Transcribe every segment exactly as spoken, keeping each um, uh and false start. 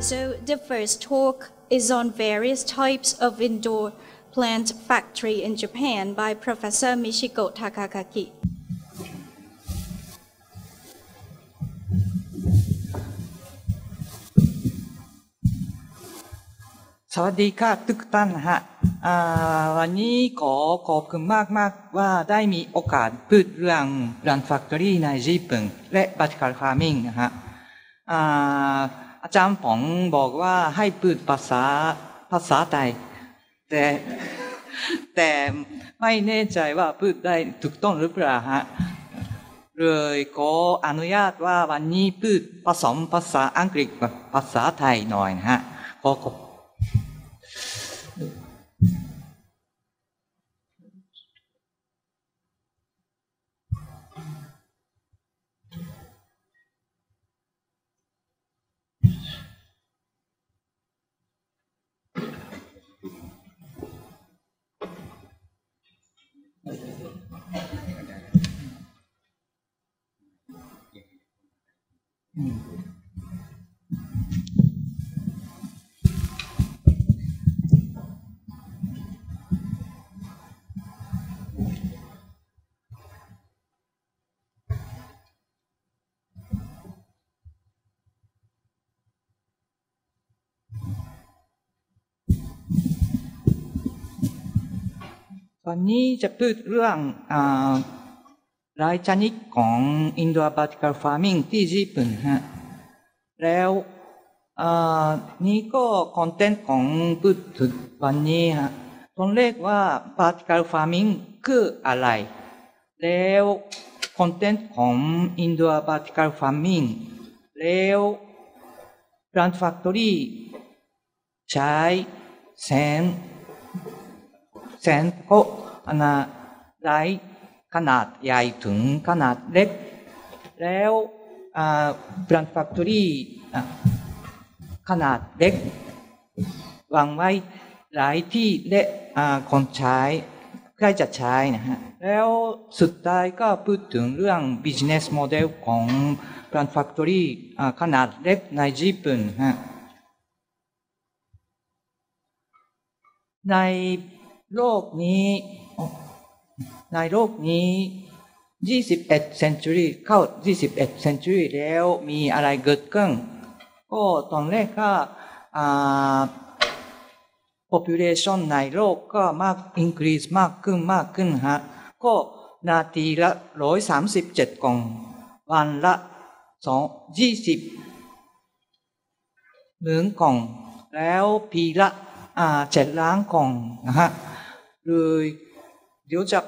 so the first talk is on various types of indoor plant factory in Japan by Professor Michiko Takagaki. Sawadee ka, tuktan ha. วันนี้ขอขอบคุณมากมากว่าได้มีโอกาสพูดเรื่อง Plant Factory ในญี่ปุ่นและ Vertical Farming นะฮะอาจารย์ป๋องบอกว่าให้พูดภาษาภาษาไทยแต่แต่ไม่แน่ใจว่าพูดได้ถูกต้องหรือเปล่าฮะเลยขออนุญาตว่าวันนี้พูดผสมภาษาอังกฤษกับภาษาไทยหน่อยนะฮะขอขอบวันนี้จะพูดเรื่องรายชนิดของ Indoor Vertical Farming ที่ญี่ปุ่นฮะแล้วนี่ก็คอนเทนต์ของพูดวันนี้ฮะตอนแรกว่า Vertical Farming คืออะไรแล้วคอนเทนต์ของ Indoor Vertical Farming แล้ว Plant Factory ใช้แสงแสงก็ได้ขนาดใหญ่ถึงขนาดเล็กแล้ว Plant Factory ขนาดเล็กวางไว้หลายที่และคนใช้ใกล้จะใช้นะฮะแล้วสุดท้ายก็พูดถึงเรื่อง Business Model ของ Plant Factory ขนาดเล็กในญี่ปุ่นฮะในโลกนี้ในโลกนี้ยี่สิบเอ็ด century เข้ายี่สิบเอ็ด century แล้วมีอะไรเกิดขึ้นก็ตอนแรกก็ population ในโลกก็มาก increase มากขึ้นมากขึ้นฮะก็นาทีละหนึ่งร้อยสามสิบเจ็ดกล่องวันละสองร้อยยี่สิบหมื่นกล่องแล้วปีละเจ็ดล้านกล่องนะฮะเลยเดี๋ยวจะ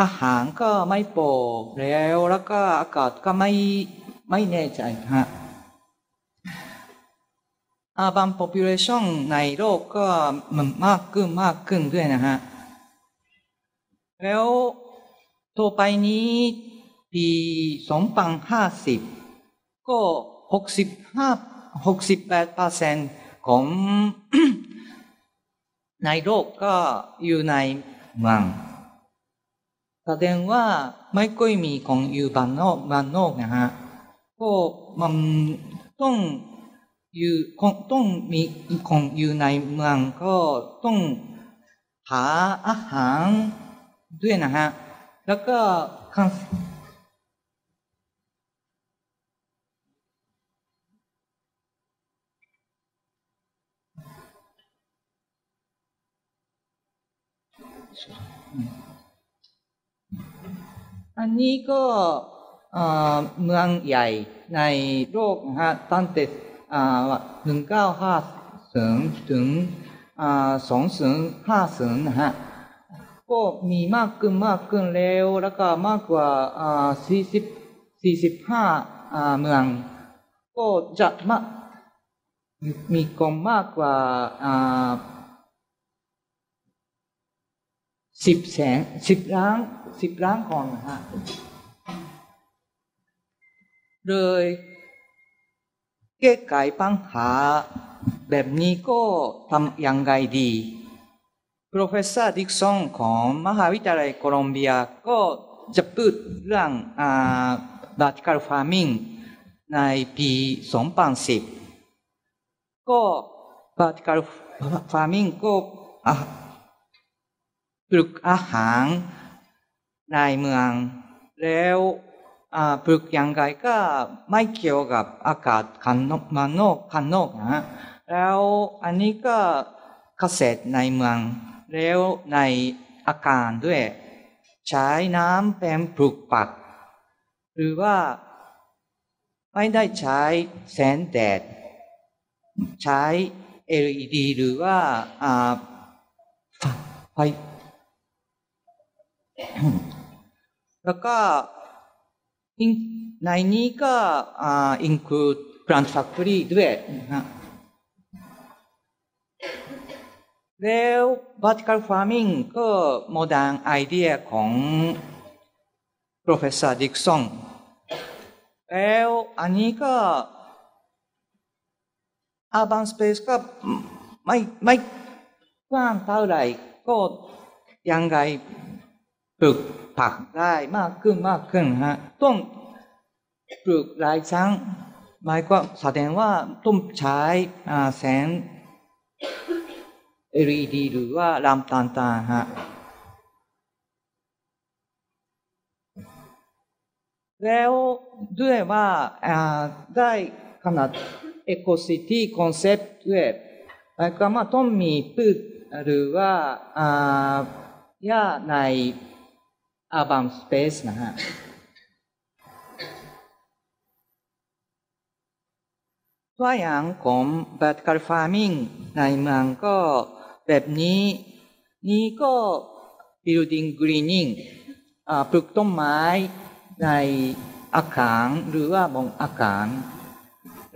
อาหารก็ไม่พอแล้วแล้วก็อากาศก็ไม่ไม่แน่ใจฮะบาง population ในโลกก็มันมากขึ้นมากขึ้นด้วยนะฮะแล้วต่อไปนี้ปีสองพันห้าสิบก็หกสิบห้า หกสิบแปดเปอร์เซ็นต์ของในโลกก็อยู่ในเมืองแสดงว่าไม่ค่อยมีของอยู่บ้านนอกบ้านนอกนะฮะก็มันต้องอยู่ต้องมีของอยู่ในเมืองก็ต้องหาอาหารด้วยนะฮะแล้วก็อันนี้ก็เมืองใหญ่ในโลกนะฮะตั้งแต่หนึ่งเก้าห้าศูนย์ถึงสองศูนย์ห้าศูนย์นะฮะก็มีมากขึ้นมากขึ้นแล้วแล้วก็มากกว่าสี่สิบสี่สิบห้าเมืองก็จะมามีคนมากกว่าสิบแสนสิบล้านสิบล้านคนนะฮะเลยแก้ไขปัญหาแบบนี้ก็ทำยังไงดีโปรเฟสเซอร์ดิกสันของมหาวิทยาลัยโคลัมเบียก็จะพูดเรื่อง vertical farming ใน ในปีสองพันสิบก็ vertical farming ก็ปลูกอาหารในเมืองแล้วปลูกยังไงก็ไม่เกี่ยวกับอากาศข้างนอกข้างนอกนะแล้วอันนี้ก็เกษตรในเมืองแล้วในอาคารด้วยใช้น้ำเป็นปลูกผักหรือว่าไม่ได้ใช้แสงแดดใช้ แอล อี ดี หรือว่าไฟแล้วก็ในนี้ก็อินคลูด Plant Factory ด้วยแล้ว vertical farming ก็โมเดลไอเดียของ professor Dickson แล้วอันนี้ก็ urban space ก็ไม่ไม่กว้างเท่าไหร่ก็ยังไงปลูกผักได้มากขึ้นมากขึ้นฮะต้องปลูกหลายครั้งหมายความแสดงว่าต้องใช้แสงแอล อี ดี หรือว่าลำต่างๆฮะแล้วด้วยว่าได้ขนาดเอโคซิตี้คอนเซปต์ด้วยแล้วก็มาต้องมีพืชหรือว่าหญ้าในอาร์บันสเปซนะฮะตัวอย่างของ vertical farming ในเมืองก็แบบนี้นี่ก็ building greening ปลูกต้นไม้ในอาคารหรือว่าบนอาคาร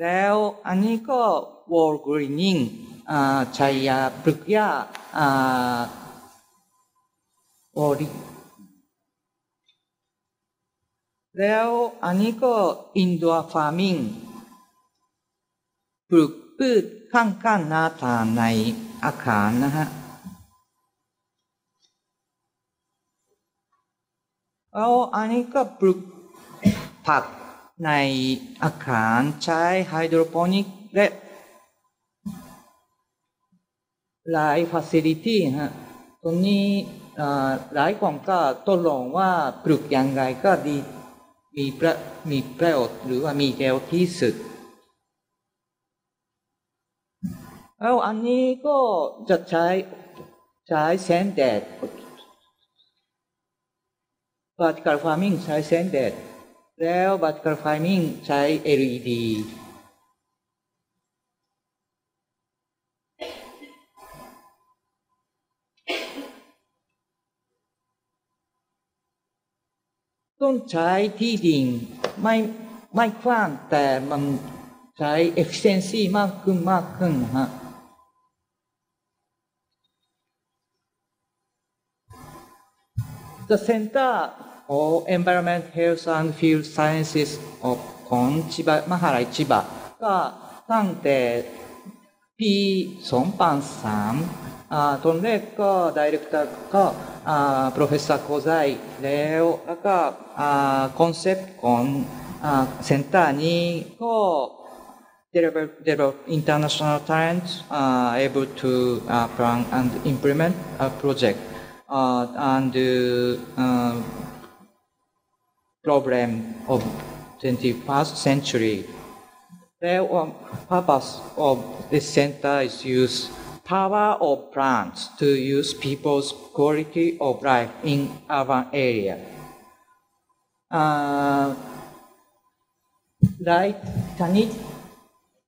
แล้วอันนี้ก็ wall greening ใช้ยาปลูกหญ้าโอริแล้วอันนี้ก็ indoor farming ปลูกพืชข้างๆหน้าต่างในอาคารนะฮะแล้วอันนี้ก็ปลูกผักในอาคารใช้ไฮโดรโปนิกและหลาย facility ฮะตรงนี้หลายคนก็ตกลงว่าปลูกยังไงก็ดีมีประมีประโยชน์หรือว่ามีประโยชน์ที่สุดแล้วอันนี้ก็จะใช้ใช้แสงแดด vertical farming ใช้แสงแดดแล้ว vertical farming ใช้ แอล อี ดี ต้องใช้ที่ดินไม่ไม่กว้างแต่มันใช้ efficiency มากขึ้นมากขึ้นฮะThe Center for Environment Health and Field Sciences of ของชิบะมหาลัยชิบะก็ตั้งแต่ปีสองพันสามอ่าตอนแรกก็ Director ก็ Professor Kozai แล้วแล้วก็คอนเซปต์ของเซ็นเตอร์นี้ก็ develop develop international talent able to plan and implement a project and problem of twenty-first century. The purpose of this center is use power of plants to use people's quality of life in urban area.หลายชนิด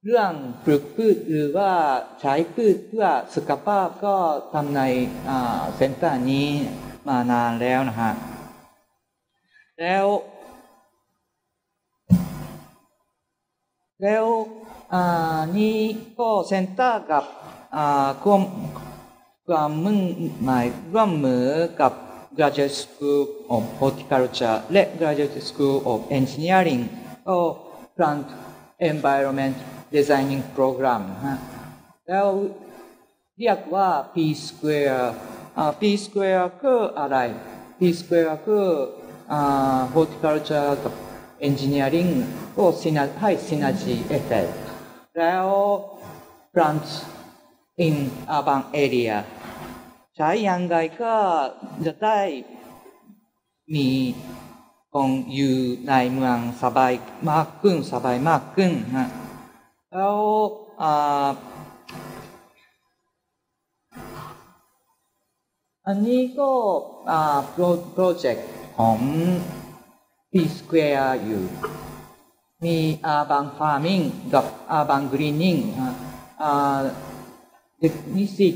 เรื่องปลูกพืชหรือว่าใช้พืชเพื่อสุขภาพก็ทำในเซ็นเตอร์นี้มานานแล้วนะฮะแล้วแล้วนี่ก็เซ็นเตอร์กับความมุ่งหมายร่วมมือกับGraduate School of Horticulture และ Graduate School of Engineering of Plant Environment Designing Program แล้วเรียกว่า P Square P Square คืออะไร P Square คือ Horticulture กับエンジニアリングをシナ、はい、シナジー得て、Now plants in urban area ใช้ยังไงก็จะได้มีคนอยู่ในเมืองสบายมากขึ้นสบายมากขึ้นนะแล้วอ่าอันนี้ก็อ่าโปรเจกต์ของ P Square อยู่มี urban farming กับ urban greening อ่านิสิต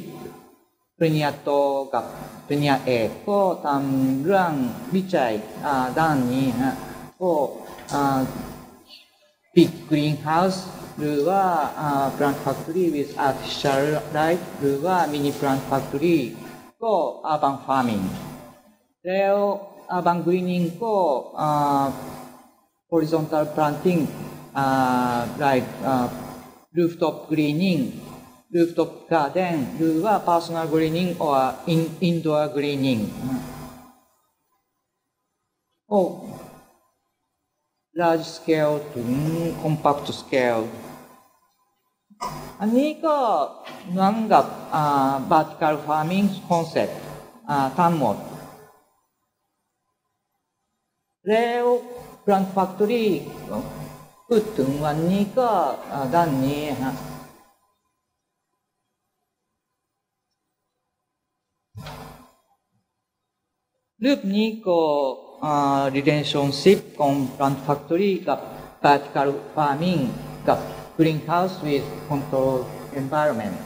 ปริญญาโทกับปริญญาเอกก็ทำเรื่องวิจัยด้านนี้นะก็ปิด greenhouse หรือว่า plant factory with artificial light หรือว่า mini plant factory ก็ urban farming แล้ว urban greening ก็ horizontal planting like rooftop greening rooftop garden หรือว่า personal greening or indoor greening โอ้ large scale ถึง compact scale อันนี้ก็เหมือนกับ vertical farming concept ทั้งหมดแล้ว plant factory พูดถึงวันนี้ก็ด้านนี้ฮะรูปนี้ก็ relationship ของ plant factory กับ vertical farming กับ greenhouse with controlled environment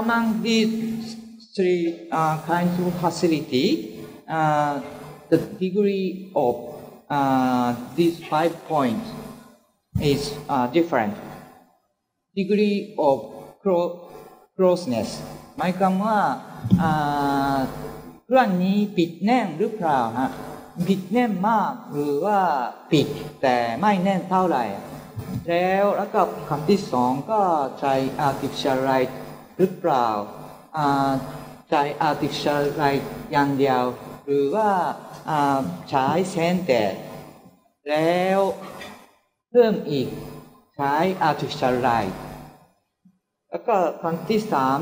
among these three uh, kinds of facility uh, the degree of uh, these five points is uh, different degree of closeness หมายความว่าเรื่องนี้ปิดแน่นหรือเปล่าฮะปิดแน่นมากหรือว่าปิดแต่ไม่แน่นเท่าไหร่แล้วแล้วก็คำที่สองก็ใช้ artificial light หรือเปล่าใช้ artificial light อย่างเดียวหรือว่าใช้แสงแดดแล้วเพิ่มอีกใช้ artificial light แล้วก็อันที่สาม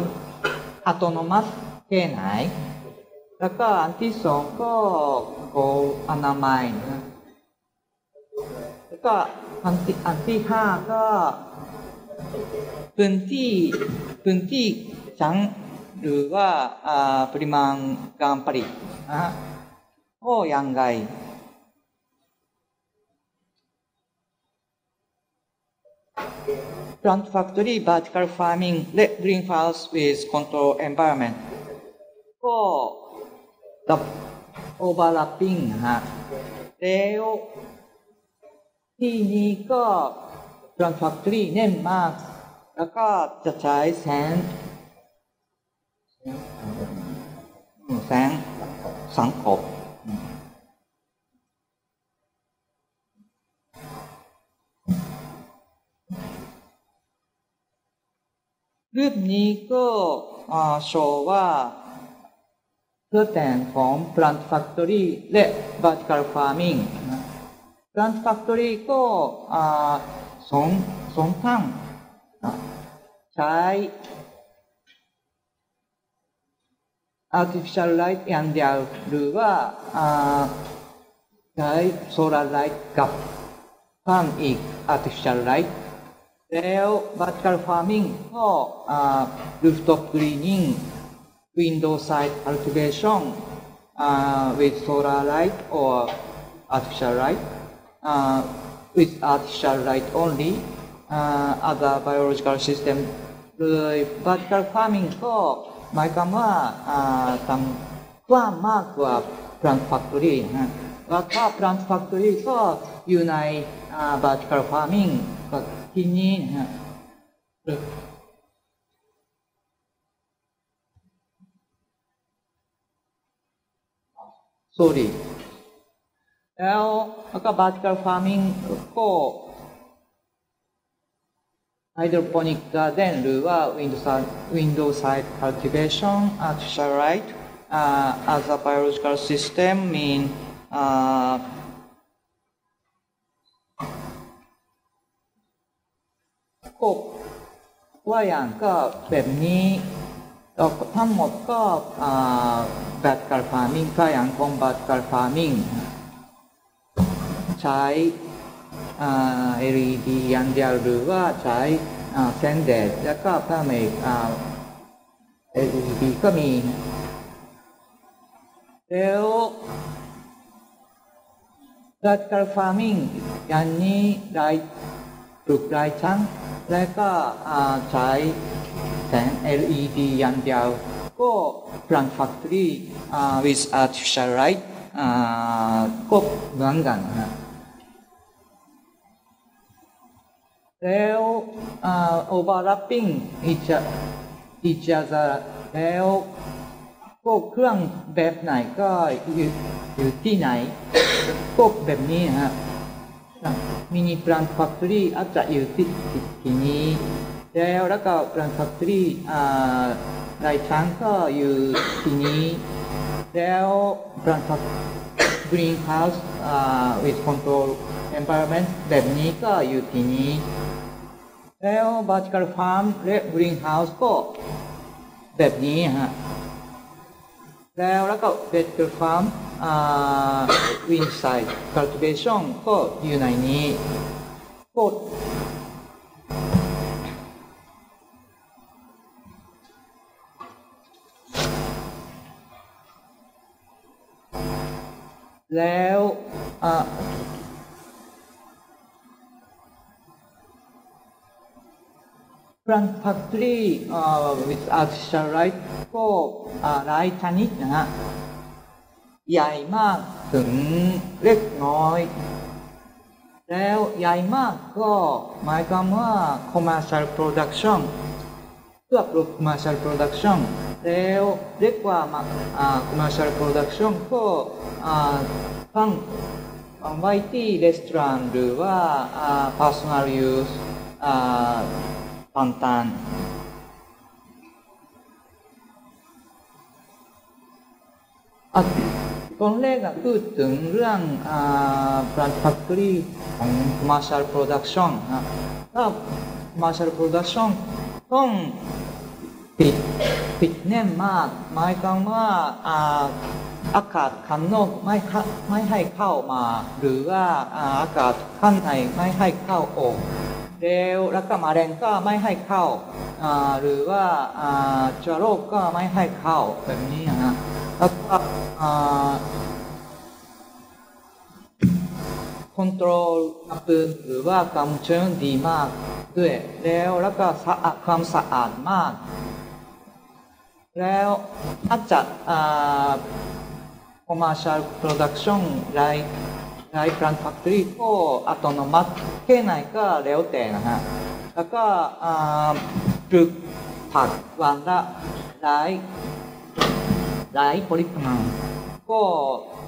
อัตโนมัติแค่ไหนแล้วก็อันที่สองก็อนามัยนะแล้วก็อันที่อันที่ห้าก็พื้นที่พื้นที่จังหรือว่าปริมาณการผลิตนะโอ้ยังไงPlant factory, vertical farming, greenhouse with controlled environment. ก็ overlapping ฮะแล้วที่นี้ก็ plant factory เน้นมากแล้วก็จะใช้แสงแสงสังคมรูปนี้ก็โชว์ว่าตัวแทนของ plant factory และ vertical farming plant factory ก็สองสองทั้งใช้ artificial light อย่างเดียวหรือว่าใช้ solar light กับเพิ่มอีก artificial lightแล้วvertical farming ก็ rooftop greening window side cultivation with solar light or artificial light with artificial light only other biological system โดยvertical farming ก็หมายความว่าทำกว้างมากกว่า plant factory นะแล้วก็ plant factory ก็อยู่ใน vertical farmingที่นี่ฮะสอรี่แล้วแล้วก็ vertical farming ก็ Hydroponic garden は window side cultivation at Sharite uh, as a biological system mean uh, scope ว่าอย่างก็แบบนี้ทั้งหมดก็แบบการฟาร์มิงก็อย่างของแบบการฟาร์มิงใช้ แอล อี ดี อย่างเดียวหรือว่าใช้แสงแดดแล้วก็ถ้าไม่ แอล อี ดี ก็มีแล้วแบบการฟาร์มิงอย่างนี้ได้ปลูกได้ชั้นและก็ใช้แสง แอล อี ดี อย่างเดียวก็ Plant Factory with artificial light ก็เหมือนกันนะแล้ว overlapping each other แล้วก็เครื่องแบบไหนก็อยู่ที่ไหนก็แบบนี้ฮะミニプラントファクトリーあったいう時にで裏側プラントファクトリーあーライちゃんという時にでプラントグリーンハウスあー with control environment でにという時にでバーチカルファームでグリーンハウスとでにはで裏側バーチカルファームウィンサイドカルティベーションという内にแล้วプラントファクトリー with artificial light とライタニックใหญ่มากถึงเล็กน้อยแล้วใหญ่มากก็หมายความว่า commercial production เพื่อ commercial production แล้วเล็กกว่า commercial production ก็ตั้งไว้ที่ร้านหรือว่า personal use ต่างๆตอนแรกก็พูดถึงเรื่อง Plant Factory ของ Commercial Production นะถ้า Commercial Production ต้องปิดปิดแน่นมากหมายความว่าอากาศข้างนอกไม่ไม่ให้เข้ามาหรือว่าอากาศข้างในไม่ให้เข้าออกแล้วแล้วก็แมลงก็ไม่ให้เข้าหรือว่าเชื้อโรคก็ไม่ให้เข้าแบบนี้นะแล้วก็คอนโทรลปืนหรือว่าความชื้นดีมากด้วยแล้วแล้วก็สะอาดความสะอาดมากแล้วถ้าจัด commercial production ไร้ไร้ plant factory ก็อัตโนมัติแค่ไหนก็แล้วแต่นะฮะแล้วก็ปลูกผักวันละไร้หลายผลิตภัณฑ์ก็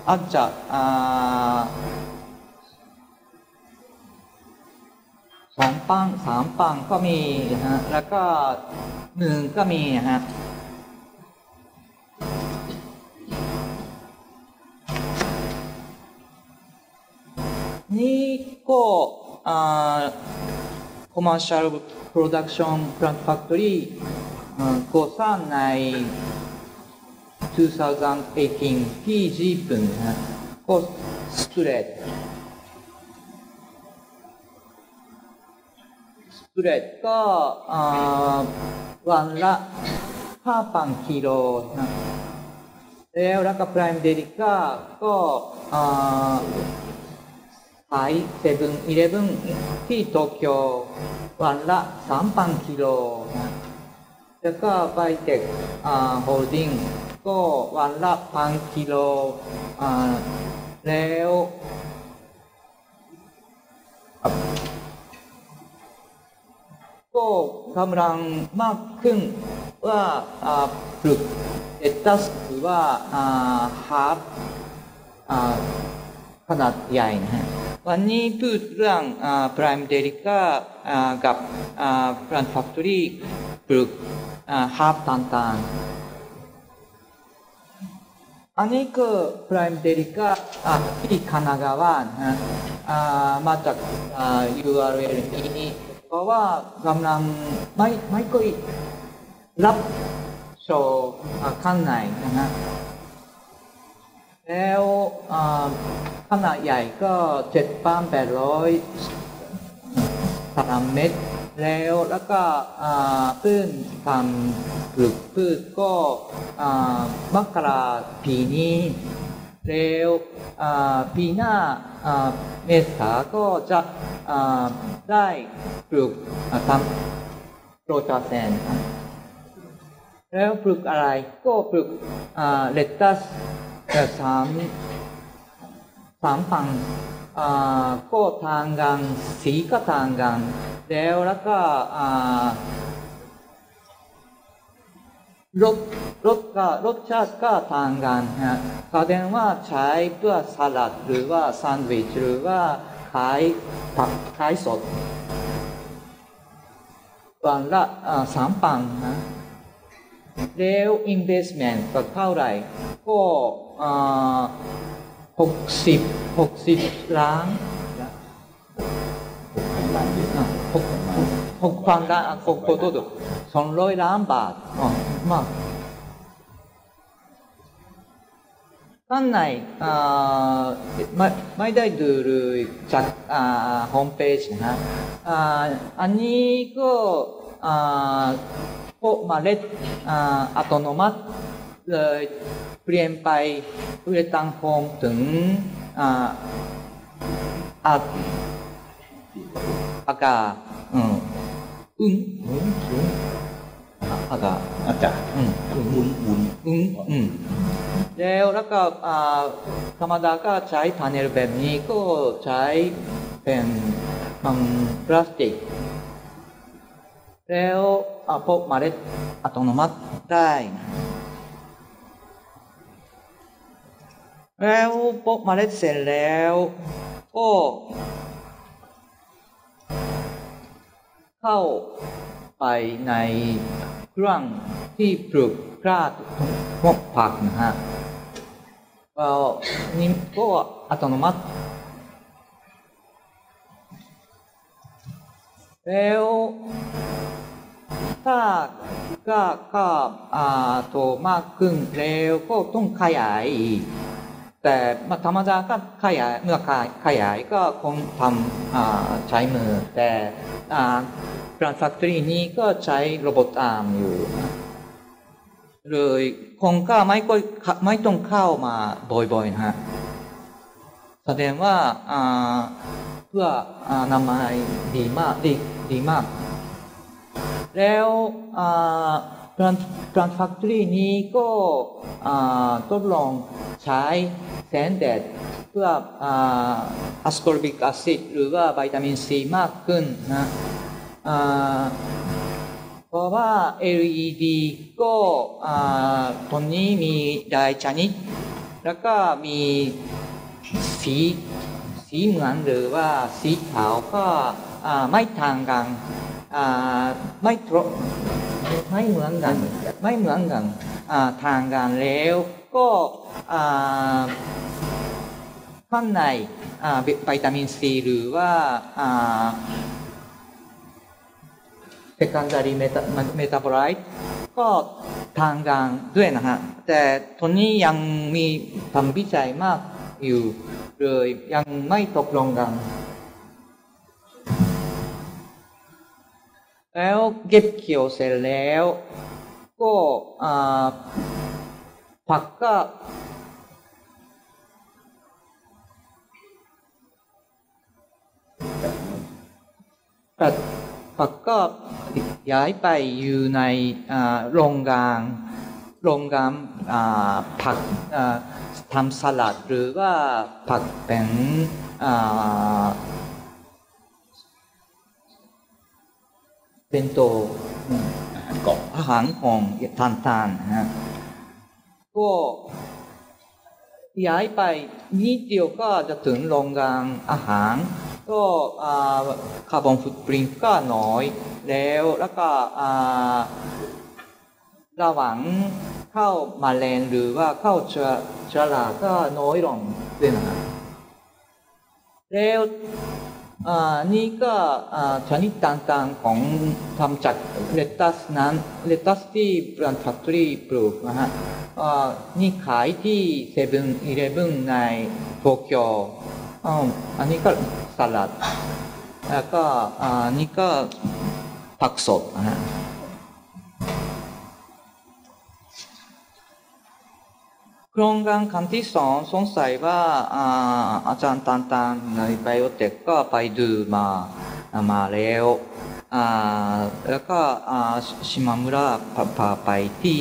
อาจจะสองปังสามปังก็มีฮะแล้วก็หนึ่งก็มีฮะนี่ก็commercial production plant factory ก่อสร้างในにせんじゅうはち ピージー 分を作れ作れがワンラハーパンキロレオラカプライムデリカとはいセブンイレブン T 東京ワンラさんパンキロだからバイテックホールディングก็วันละพันกิโลแล้วก็กำลังมากขึ้นว่าปลูกเอตัสหรือว่าฮาร์บขนาดใหญ่นะ วันนี้พูดเรื่องพรายม์เดลิก้ากับ Plant Factory ปลูกฮาร์บต่างๆอันนี้ก็พรายม์เดลิก้าที่คณะกรรมการมาจาก ยู อาร์ แอล นี้เพราะว่ากำลังไม่ไม่ค่อยรับโชว์ข้างในนะฮะแล้วขนาดใหญ่ก็เจ็ดพันแปดร้อยสามเมตรแล้วแล้วก็พื้นทำปลูกพืชก็มกราปีนี้แล้วปีหน้าเมษาก็จะได้ปลูกทำโปรตาเซนแล้วปลูกอะไรก็ปลูกเลตัสสามสามพันก็ทางกันสีก็ทางกันแล้วแล้วก็รสรสก็รสชาติก็ทางกันแสดงว่าใช้เพื่อสลัดหรือว่าแซนด์วิชหรือว่าขายผักขายสดวันละสามพันแล้วอินเวสเมนต์ก็เท่าไหร่ก็หกสิบหกสิบล้านหกหกพันล้านหกพันตัวสองร้อยล้านบาทอ๋อมากข้างในไม่ไม่ได้ดูจากโฮมเพจนะอันนี้ก็พวกเมล็ดอัตโนมัติเลยเปลี่ยนไปอุดตังโฮมถึงอัดอากาศอืมอืมอากาศอากาศอืมอืมอืมอืมอืมแล้วแล้วก็ธรรมดาก็ใช้พาเนลแบบนี้ก็ใช้เป็นพลาสติกแล้วพบเมล็ดอัตโนมัติได้แล้วพบเมล็ดเสร็จแล้วก็เข้าไปในเครื่องที่ปลูกกล้าพวกผักนะฮะนี่ก็อัตโนมัติแล้วถ้าก็ก็โตมากขึ้นแล้วก็ต้องขยายแต่ธรรมดาก็ขยายเมื่อขยายก็คงทำใช้มือแต่Plant Factory นี้ก็ใช้ระบบอาร์มอยู่เลยคงก็ไม่ก็ไม่ต้องเข้ามาบ่อยๆนะฮะแสดงว่าเพื่ออนามัยดีมากดีดีมากแล้วPlant Factory นี้ก็ทดลองใช้แสงแดดเพื่ออัสคอร์บิกแอซิดหรือว่าวิตามินซีมากขึ้นนะเพราะว่า แอล อี ดี ก็ตอนนี้มีหลายชนิดแล้วก็มีสีสีเหมือนหรือว่าสีขาวก็ไม่ต่างกันไม่ตรงไม่เหมือนกันไม่เหมือนกันทางกันแล้วก็ข้างในวิตามินซีหรือว่า secondary metabolite ก็ทางกันด้วยนะฮะแต่ตอนนี้ยังมีทำวิจัยมากอยู่เลยยังไม่ตกลงกันแล้วเก็บเกี่ยวเสร็จแล้วก็ผักก็ผักก็ย้ายไปอยู่ในโรงงานโรงงานผักทำสลัดหรือว่าผักเป็นเป็นตัวอาหารของทานทานนะก็ ย้ายไปนิดเดียวก็จะถึงโรงงานอาหารก็คาร์บอนฟุตปรินต์ก็น้อยแล้วแล้วก็ระหว่างเข้ามาแลนหรือว่าเข้าเชื้อเชื้อราก็น้อยลงด้วยนะครับแล้วนี่ก็ชนิดต่างๆของทำจากเลตัสนั้นเลตัสที่ Plant Factory ปลูกนะฮะนี่ขายที่ เซเว่น-Eleven ในโตเกียวอันนี้ก็สลัดแล้วก็นี่ก็ผักสดนะฮะโครงการครั้งที่สองสงสัยว่าอาจารย์ต่างๆในไบโอเทคก็ไปดูมามาแล้วแล้วก็ชิมามุระพาไปที่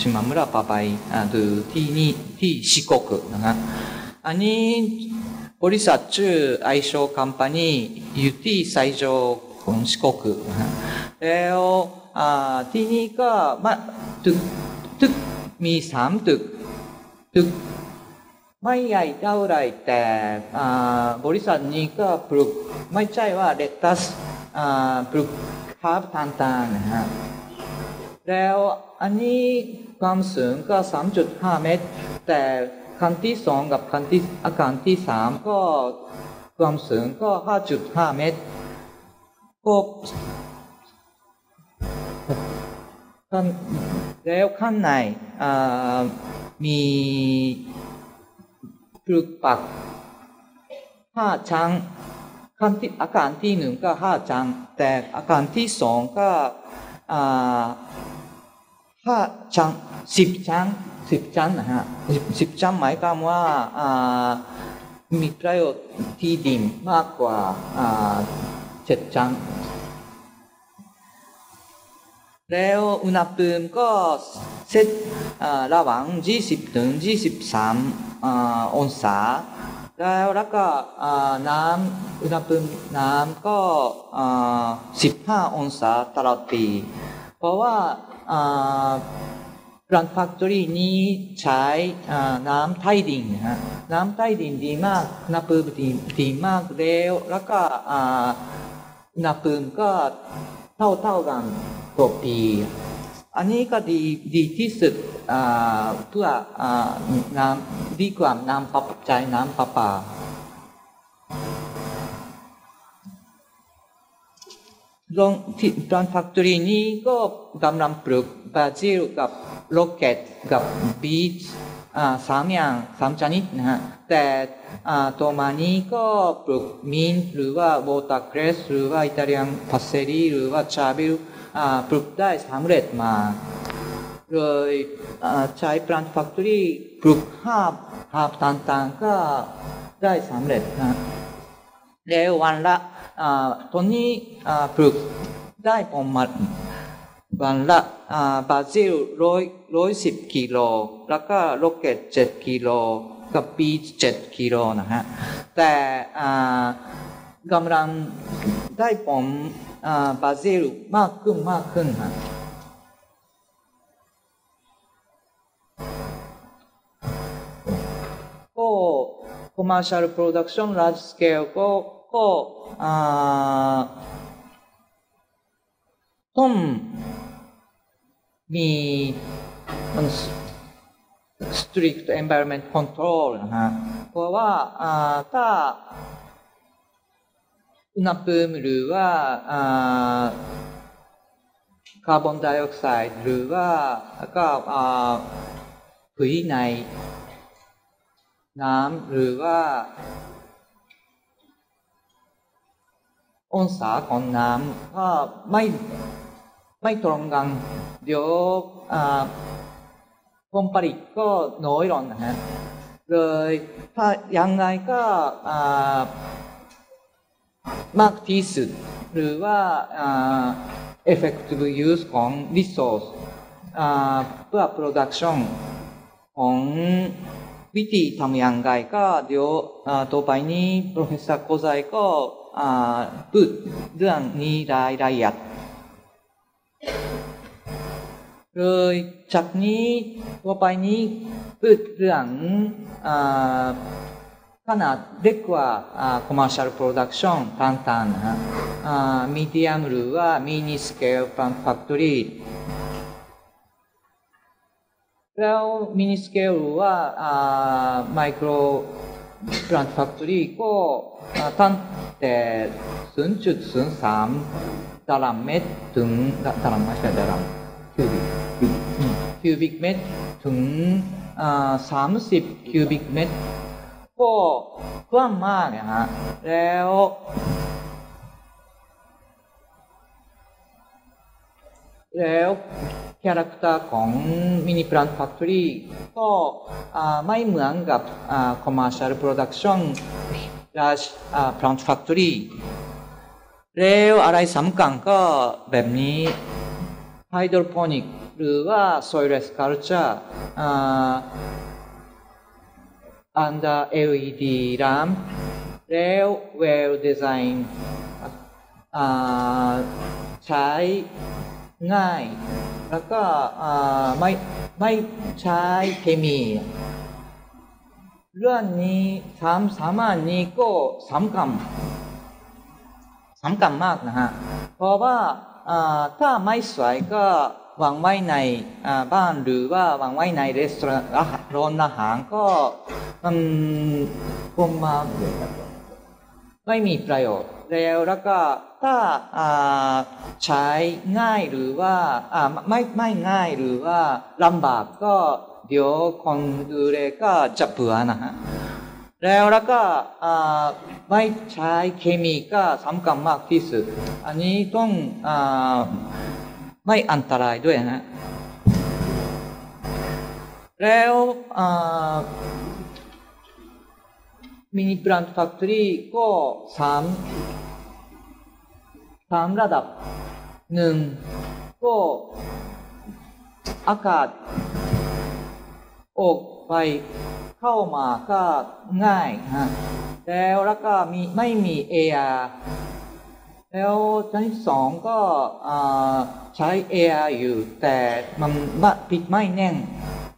ชิมามุระพาไปดูที่นี่ที่ชิโกกุนะฮะอันนี้บริษัทชื่อไอโชคัมพานีอยู่ที่ไซโจของชิโกกุนะฮะแล้วที่นี่ก็มาตึกตึกมีสามตึกตึกไม่ใหญ่เท่าไรแต่บริษัทนี้ก็ปลูกไม่ใช่ว่าเลตัสปลูกคาร์บต่างๆนะฮะแล้วอันนี้ความสูงก็ สามจุดห้า เมตรแต่คันที่สองกับคันที่อาการที่สามก็ความสูงก็ ห้าจุดห้า เมตรก็แล้วข้างในมีปลูกปักห้าชั้นขั้นที่อาการที่หนึ่งก็ห้าชั้นแต่อาการที่สองก็ห้าชั้นสิบชั้นสิบชั้นนะฮะสิบชั้นหมายความว่ามีประโยชน์ที่ดินมากกว่าเจ็ดชั้นแล้วอุณหภูมิก็เซตระหว่างยี่สิบถึงยี่สิบสามองศาแล้วแล้วก็น้ำอุณหภูมิน้ำก็สิบห้าองศาตลอดปีเพราะว่าPlant Factory นี้ใช้น้ำใต้ดินนะฮะน้ำใต้ดินดีมากอุณหภูมิดีมากแล้วแล้วก็อุณหภูมิก็เท่าเท่ากันต่อปีอันนี้ก็ดีดีที่สุดเพื่อน้ำดีกว่าน้ำประปาใช้น้ำประปาโรงที่ Plant Factory นี้ก็กำลังปลูกบราซิลกับโรเกตกับบีชสามอย่างสามชนิดนะฮะแต่ต่อมานี้ก็ปลูกมินหรือว่าวอเตอร์เกรสหรือว่าอิตาเลียนพาสเซรีหรือว่าชาบิลปลูกได้สามเร็ดมาโดยใช้ Plant Factory ปลูกห้าห้าต่างๆก็ได้สามเร็ดนะแล้ววันละตอนนี้ปลูกได้ประมาณวันละบราซิลร้อยร้อยสิบกิโลแล้วก็โรเกตเจ็ดกิโลกับปีเจ็ดกิโลนะฮะแต่กำลังได้ผลบราซิลมากขึ้นมากขึ้นฮะก็ commercial production large scale ก็ก็ต้นมีมัน strict environment control นะฮะเพราะว่าถ้าอุณหภูมิหรือว่าคาร์บอนไดออกไซด์หรือว่าก็ปุ๋ยในน้ำหรือว่าองศาของน้ำก็ไม่ไม่ตรงกันเดี๋ยวผลผลิตก็น้อยลงนะฮะเลยถ้ายังไงก็มากที่สุดหรือว่า effective use ของ resource เพื่อ production ของวิธีทำยังไงก็เดี๋ยวต่อไปนี้ Professor Kozai ก็พูดเรื่องนี้รายละเอียด เลยจากนี้ต่อไปนี้พูดเรื่องขนาดเล็กกว่า commercial production ต่างๆนะ medium หรือว่า mini scale plant factory แล้ว mini scale หรือว่า micro plant factory ก็ตั้งแต่ ศูนย์จุดศูนย์สาม ตารางเมตรถึงตารางไม่ใช่ตารางคิวบิกคิวบิกเมตรถึงสามสิบคิวบิกเมตรก็กว้างมากนะฮะแล้วแล้วคาแรคเตอร์ของมินิพลานท์แฟคทอรี่ก็ไม่เหมือนกับคอมเมอร์เชียลโปรดักชั่นราชพลานท์แฟคทอรี่แล้วอะไรสำคัญก็แบบนี้ไฮโดรโปนิกหรือว่า soilless culture under แอล อี ดี lamp แล้ว well design ใช้ง่ายแล้วก็ไม่ไม่ใช้เคมีเรื่องนี้สามสามารถนี้ก็สำคัญสำคัญมากนะฮะเพราะว่าถ้าไม่สวยก็วางไว้ในบ้านหรือว่าวางไว้ในร้านร้านอาหารก็มันคงมาไม่มีประโยชน์แล้วแล้วก็ถ้าใช้ง่ายหรือว่าไม่ไม่ง่ายหรือว่าลำบากก็เดี๋ยวคนดูแลก็จะเบื่อนะฮะแล้วแล้วก็ไม่ใช้เคมีก็สำคัญมากที่สุดอันนี้ต้องไม่อันตรายด้วยฮะแล้วมินิพลานท์แฟคทอรี่ก็สามสามระดับหนึ่งก็อากาศออกไปเข้ามาก็ง่ายฮะแล้วแล้วก็มีไม่มีแอร์แล้วชั้นสองก็ใช้แอร์อยู่แต่มันปิดไม่แน่น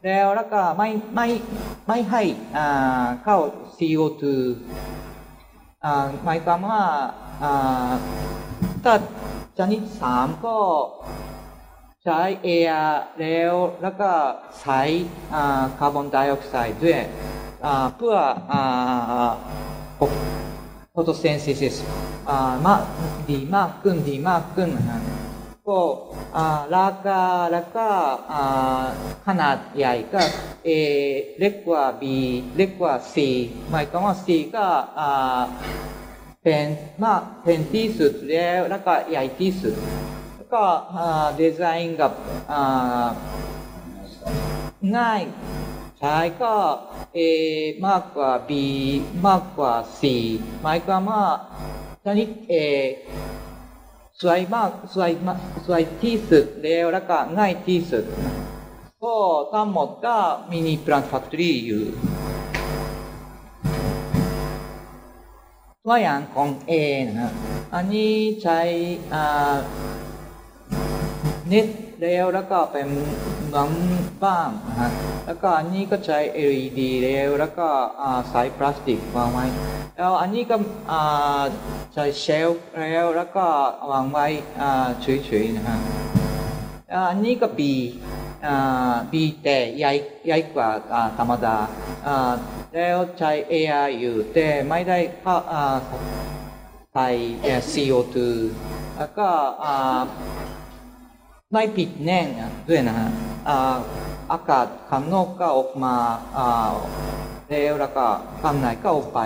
แล้วแล้วก็ไม่ไม่ไม่ให้เข้า ซี โอ ทู หมายความว่าถ้าชั้นสามก็ใช้แอร์แล้วแล้วก็ใช้คาร์บอนไดออกไซด์ด้วยเพื่อโฟโตเซนซิสมากดีมากขึ้นดีมากขึ้นนะก็ราคาแล้วก็ขนาดใหญ่ก็ A เล็กกว่า B เล็กกว่า C หมายความว่า C ก็เป็นมากเป็นที่สุดแล้วแล้วก็ใหญ่ที่สุดแล้วก็ดีไซน์กับง่ายใช่ก็ A มากกว่า B มากกว่า C หมายความว่าชนิด A สวยมากสวยมากสวยที่สุดแล้วแล้วก็ง่ายที่สุดก็ทั้งหมดก็มินิพลานท์แฟคทอรี่อยู่ตัวอย่างของ A นะอันนี้ใช้เน็ตแล้วแล้วก็เป็นหลังบ้านนะฮะแล้วก็อันนี้ก็ใช้ แอล อี ดี แล้วแล้วก็ใส่พลาสติกวางไว้แล้วอันนี้ก็ใช้เชลฟ์แล้วแล้วก็วางไว้เฉยๆนะฮะอันนี้ก็ B B แต่ใหญ่ใหญ่กว่าธรรมดาแล้วใช้ แอร์ อยู่แต่ไม่ได้ใส่ ซี โอ ทู แล้วก็ไม่ปิดแน่นด้วยนะฮะอากาศข้างนอกก็ออกมาแล้วแล้วก็ข้างในก็ออกไป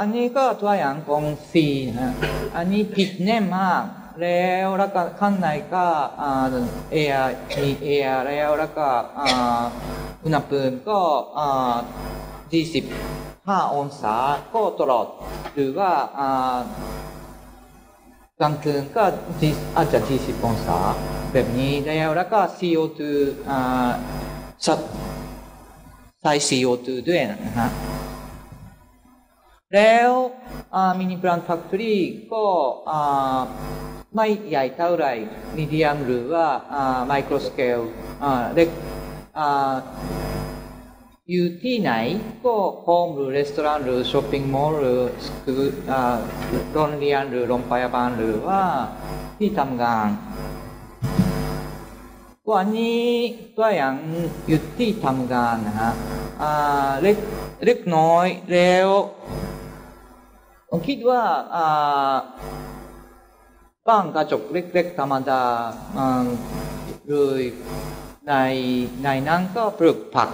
อันนี้ก็ตัวอย่างของ C นะอันนี้ปิดแน่นมากแล้วแล้วก็ข้างในก็แอร์มีแอร์แล้วแล้วก็อุณหภูมิก็ยี่สิบห้าองศาก็ตลอดหรือว่ากลางคืนก็อาจจะยี่สิบองศาแบบนี้แล้วแล้วก็ ซี โอ ทู ใส่ ซี โอ ทู ด้วยนะฮะแล้วมินิพลานท์แฟคทอรี่ก็毎焼いたぐらいミディアムルーはマイクロスケールあであ ユーティー 内こうホームルー、レストランルー、ショッピングモール、スクあロンリアンルー、ロンパヤバンルーはピータムガン。วันนี้ตัวอย่างยุทธิทำงานนะฮะเล็กเล็กน้อยแล้วผมคิดว่าบ้านกระจกเล็กๆธรรมดาเลยในในนั้นก็ปลูกผัก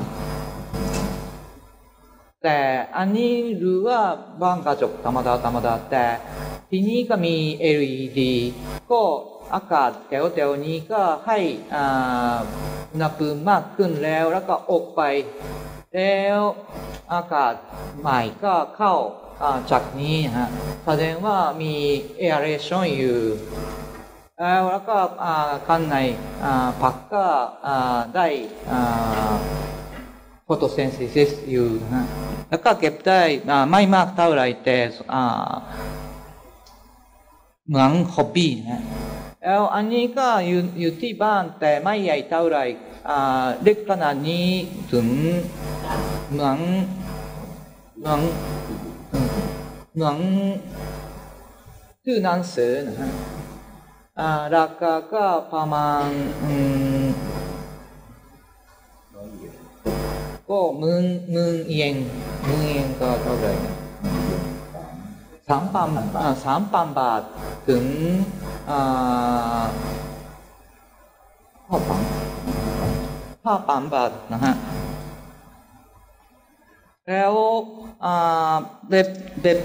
แต่อันนี้รู้ว่าบ้านกระจกธรรมดาธรรมดาแต่ที่นี่ก็มี แอล อี ดี ก็อากาศแถวๆนี้ก็ให้อุณหภูมิมากขึ้นแล้วแล้วก็ออกไปแล้วอากาศใหม่ก็เข้าจากนี้ฮะแสดงว่ามีแอร์เรชั่นอยู่แล้วก็ข้างในผักก็ได้フォトセンシスというだからเก็บได้ไม่มากเท่าไรแต่เหมือนฮอบบี้นะแล้วอันนี้ก็อยู่ที่บ้านแต่ไม่ใหญ่เท่าไรเล็กขนาดนี้ถึงเหมือนเหมือนเหมือนชื่อหนังสือนะฮะราคาก็ประมาณก็มึงมึงเองมึงเองก็เท่าไหร่สามพันสามพันบาทถึงห้าพันห้าพันบาทนะฮะแล้วแบบแบบ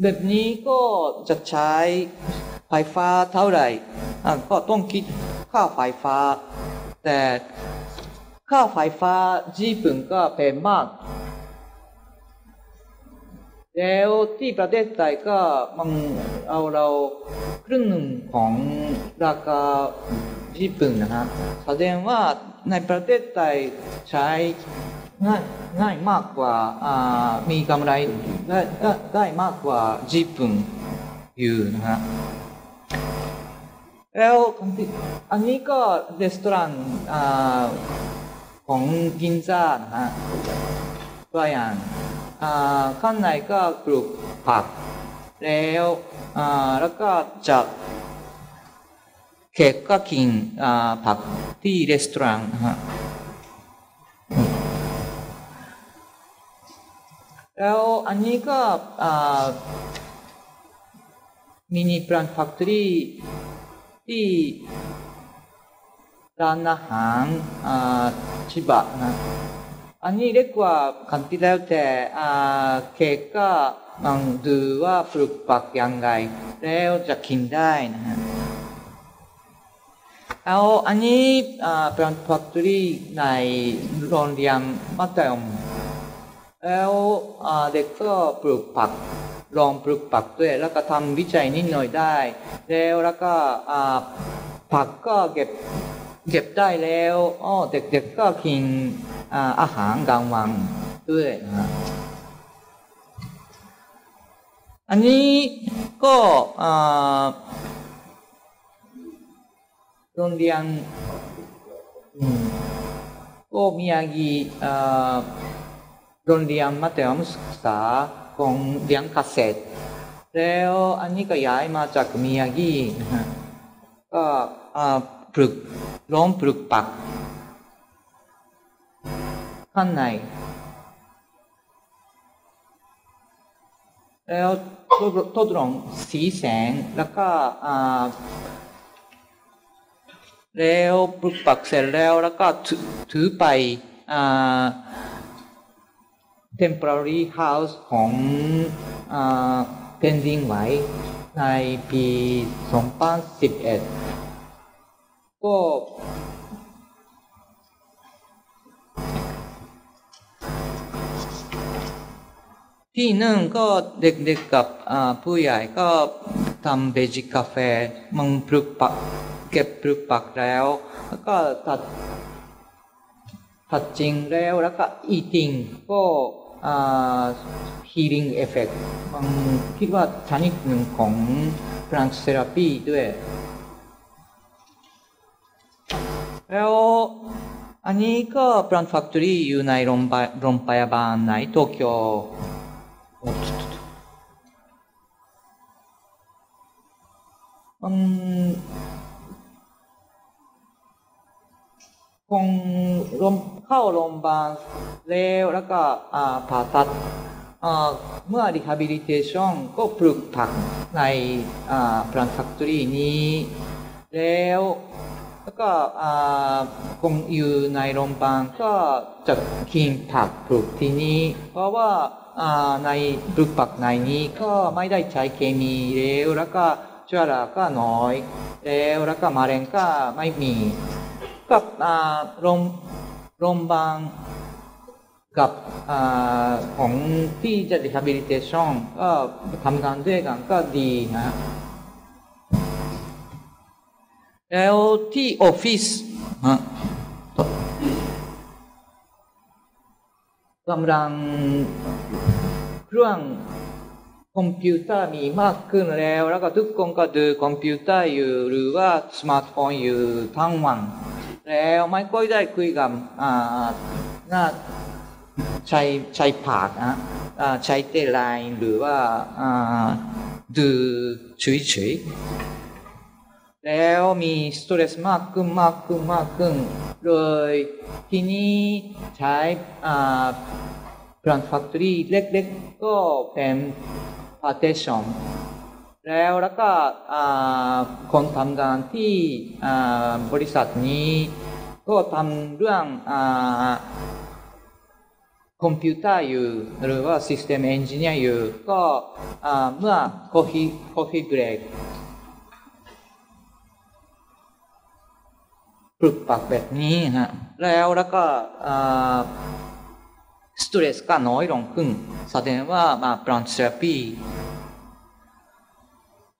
แบบนี้ก็จะใช้ไฟฟ้าเท่าไหร่ก็ต้องคิดค่าไฟฟ้าแต่ค่าไฟฟ้าญี่ปุ่นก็เป็นมากแล้วที่ประเทศไทยก็มันเอาเราครึ่งหนึ่งของราคาญี่ปุ่นนะฮะแสดงว่าในประเทศไทยใช้ง่ายง่ายมากกว่ามีกำไรได้ได้มากกว่าญี่ปุ่นอยู่นะฮะแล้วอันนี้ก็รีสอร์ทของกินซ่านะฮะตัวอย่างข้างในก็ปลูกผักแล้วแล้วก็จับเค้กก็กินผักที่รีสอร์ทนะฮะแล้วอันนี้ก็มินิ Plant Factory ที่ร้านอาหารชิบะนะอันนี้เรียกว่าคันที่แล้วแต่เค้กก็มันดูว่าปลูกผักยังไงแล้วจะกินได้นะฮะเอาอันนี้ Plant Factory ในโรงเรียนมัธยมแล้วเด็กก็ปลูกผักลองปลูกผักด้วยแล้วก็ทำวิจัยนิดหน่อยได้แล้วแล้วก็ผักก็เก็บเก็บได้แล้วอ๋อเด็กๆก็กินอาหารกลางวันด้วยนะอันนี้ก็โรงเรียนก็มีอากีโรงเรียนมัธยมศึกษาของเรียนเกษตรแล้วอันนี้ก็ย้ายมาจากมีอากีก็ปลูกล้อมปลูกผักข้างในแล้วทดลองสีแสงแล้วก็แล้วปลูกผักเสร็จแล้วแล้วก็ถือไป temporary house ของpending ไว้ในปีสองพันสิบเอ็ดก็ที่นั่นก็เด็กๆกับผู้ใหญ่ก็ทำเบจิกาแฟมังปลูกผักเก็บปลูกผักแล้วแล้วก็ตัดตัดจริงแล้วแล้วก็อีทิงก็ฮีลิ่งเอฟเฟกต์มังคิดว่าชนิดหนึ่งของ plant therapyด้วยแล้วอันนี้ก็ Plant Factory อยู่ในโรงพยาบาลในโตเกียวคงเข้าโรงพยาบาลแล้วแล้วก็ผ่าตัดเมื่อ rehabilitation ก็ปลูกผักใน Plant Factory นี้แล้วแล้วก็คงอยู่ในโรงพยาบาลก็จะกินผักปลูกที่นี้เพราะว่าในปลูกผักในนี้ก็ไม่ได้ใช้เคมีแล้วแล้วก็เชื้อราก็น้อยแล้วแล้วก็มะเร็งก็ไม่มีกับโรงพยาบาลกับของที่จะ rehabilitation ก็ทำงานด้วยกันก็ดีนะแล้วที่ออฟฟิศกำลังเครื่องคอมพิวเตอร์มีมากขึ้นแล้วแล้วก็ทุกคนก็ดูคอมพิวเตอร์อยู่หรือว่าสมาร์ทโฟนอยู่ทั้งวันแล้วไม่ค่อยได้คุยกับน่าใช้ใช้ปากนะใช้เทไลน์หรือว่าดูเฉยๆแล้วมีสตรสมากขึ้นมากขึ้นมากขึ้นเลยที่นี่ใช้พลันต์แฟคทอรี่เล็กๆก็เป็นพาร์เทชั่นแล้วแล้วก็คนทำงานที่บริษัทนี้ก็ทำเรื่องคอมพิวเตอร์อยู่หรือว่าซิสเต็มเอนจิเนียร์อยู่ก็เมื่อคอฟฟี่คอฟฟี่เบรกปลูกผักแบบนี้ฮะแล้วแล้วก็สตรสก็น้อยลงขึ้นแสดงว่ามาพลันต์เทอราปี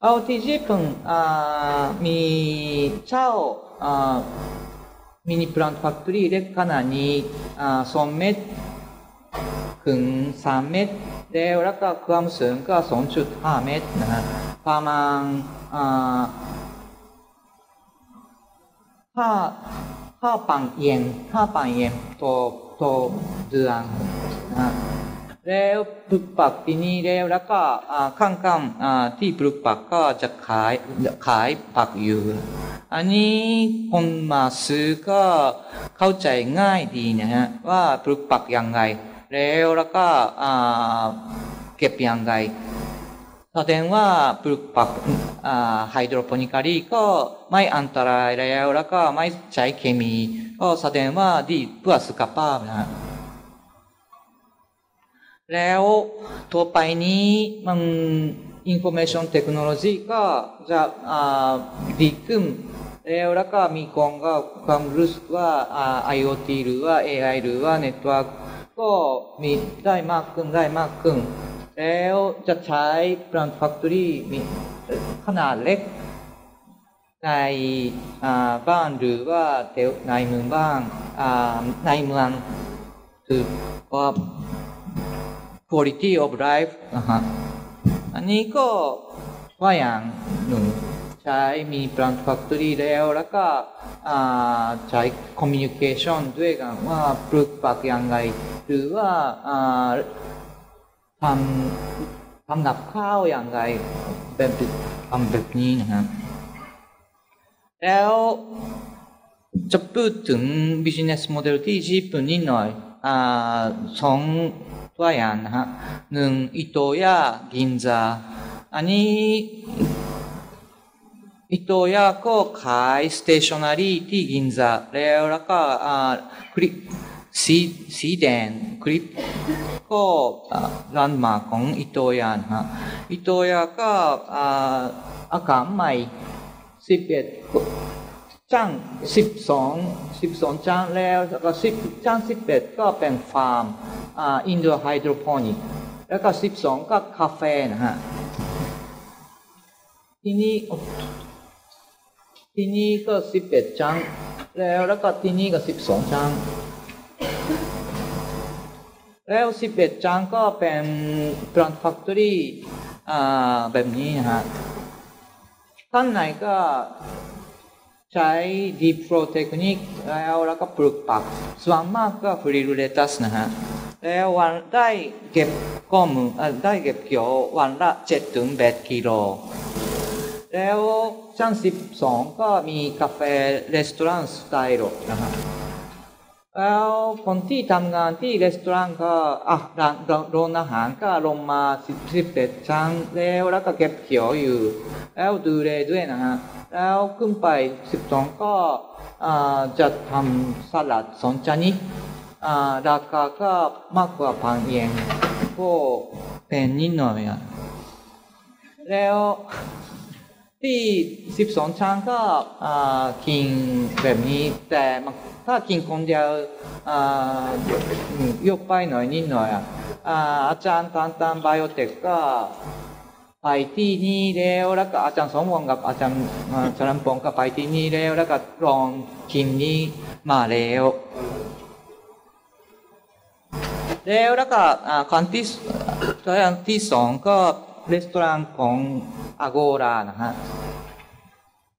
เอาที่ญี่ปุ่นมีเช่ามินิพลันต์แฟคทอรี่เล็กขนาดนี้สองเมตรถึงสามเมตรแล้วแล้วก็ความสูงก็สองจุดห้าเมตรนะฮะประมาณห้าห้าพันเยนห้าพันเยนต่อต่อเดือนนะแล้วปลูกผักที่นี่แล้วแล้วก็ข้างๆที่ปลูกผักก็จะขายขายผักอยู่อันนี้คนมาซื้อก็เข้าใจง่ายดีนะฮะว่าปลูกผักยังไงแล้วแล้วก็เก็บยังไงแสดงว่าปลูกผักไฮโดรโปนิคารีก็ไม่อันตรายแล้วแล้วก็ไม่ใช้เคมีก็แสดงว่าดีเพื่อสุขภาพนะแล้วต่อไปนี้มันอินโฟเมชันเทคโนโลยีก็จะดีขึ้นแล้วแล้วก็มีคนก็ความรู้สึกว่า ไอ โอ ที หรือว่า เอ ไอ หรือว่าเน็ตเวิร์กก็มีได้มากขึ้นได้มากขึ้นแล้วจะใช้ Plant Factory มีขนาดเล็กในบ้านหรือว่าในเมืองบ้างในเมืองคือว่า quality of life อันนี้ก็ว่าอย่างหนึ่งใช้มี Plant Factory แล้วแล้วก็ใช้ communication ด้วยกันว่าปลูกผักยังไงหรือว่าทำทำกับข้าวอย่างไรแบบทำแบบนี้นะครับแล้วจะพูดถึง business model ที่ญี่ปุ่นนิดหน่อยอ่าสองตัวอย่างนะฮะหนึ่งอิโตยะกินซาอันนี้อิโตยะก็ขาย stationery ที่กินซาแล้วแล้วก็อ่าคลิปสีสีแดงคลิปก็ร้านมาของอิโตยะนะอิโตยะก็อากาศใหม่สิบเอ็ดจังสิบสองสิบสองจังแล้วแล้วก็สิบจังสิบเอ็ดก็เป็นฟาร์มอินดอร์ไฮโดรโปนิกแล้วก็สิบสองก็คาเฟ่นะฮะที่นี่ที่นี่ก็สิบเอ็ดจังแล้วแล้วก็ที่นี่ก็สิบสองจังแล้วสิบเอ็ดจังก็เป็น Plant Factory แบบนี้นะฮะ館内がใช้ดีโปรเทคนิคแล้วแล้วก็ปลูกผักส่วนมากก็ฟรีลูเลตัสนะฮะแล้ววันได้เก็บข้อมูลได้เก็บเกี่ยววันละเจ็ดถึงแปดกิโลแล้วชั้นสิบสองก็มีคาเฟ่รีสอร์ทสไตล์นะฮะแล้วคนที่ทำงานที่รีสอร์ทก็อ่ะโรงอาหารก็ลงมาสิบสิบเอ็ดชั้นแล้วแล้วก็เก็บเกี่ยวอยู่แล้วดูแลด้วยนะฮะแล้วขึ้นไปสิบสองก็จะทำสลัดสองชนิดราคาก็มากกว่าพันเยนก็เป็นนิดหน่อยแล้วที่สิบสองชั้นก็กินแบบนี้แต่ถ้ากินคนเดียวยกไปหน่อยนิดหน่อยอาจารย์ตันตันไบโอเทคก็ไปที่นี่แล้วแล้วก็อาจารย์สมวงกับอาจารย์ชลัมพงศ์ก็ไปที่นี่แล้วแล้วก็ลองกินนี้มาแล้วแล้วแล้วก็ขั้นที่ขั้นที่สองก็รีสอร์ทของอาโกรานะฮะ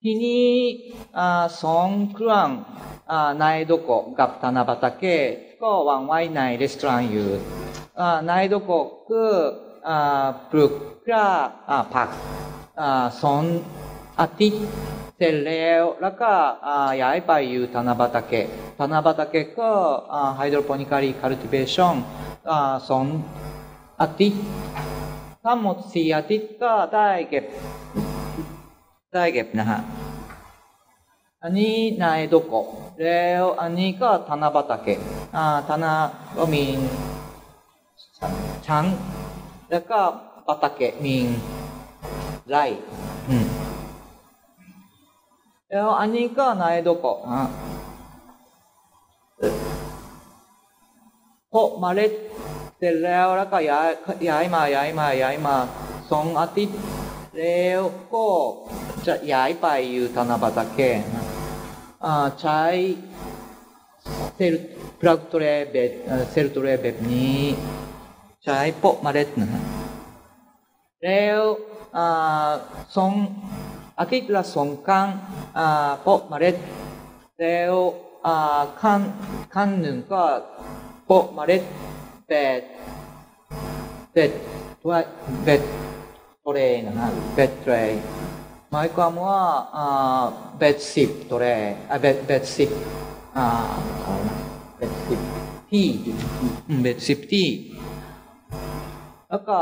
ที่นี่สองเครื่องนายโดโกกับธนาบัตเกะก็วางไว้ในรีสอร์ทอยู่นายโดโกก็ปลูกก็ผักสองอาทิตย์เสร็จแล้วแล้วก็ย้ายไปอยู่ธนาบัตเกะธนาบัตเกะก็ไฮโดรโปนิคารีคัลติเวชั่นสองอาทิตย์ทั้งหมดสี่อาทิตย์ก็ได้เก็บได้เก็บนะฮะอันนี้นายโดโกะแล้วอันนี้ก็ธนาบัตเกะธนาก็มีชั้นแล้วก็ปตเกะมีไร่แล้วอันนี้ก็นายโดโกะพอมาเล็ดเสร็จแล้วแล้วก็ย้ายย้ายมาย้ายมาย้ายมาสองอาทิตย์แล้วก็จะย้ายไปอยู่ธนาบัตเกะใช้เซลล์ปลั๊กตัวเบ็ดเซลล์ตัวเบ็ดนี้ใช้พอมาเล็ดนะแล้วสองอาทิตย์ละสองครั้งพอเมล็ดแล้วครั้งครั้งหนึ่งก็พอเมล็ดเป็ดเป็ดตัวเป็ดทเรย์นะฮะเป็ดทเรย์หมายความว่าเป็ดสิบทเรย์เป็ดเป็ดสิบเป็ดสิบที่เป็ดสิบที่แล้วก็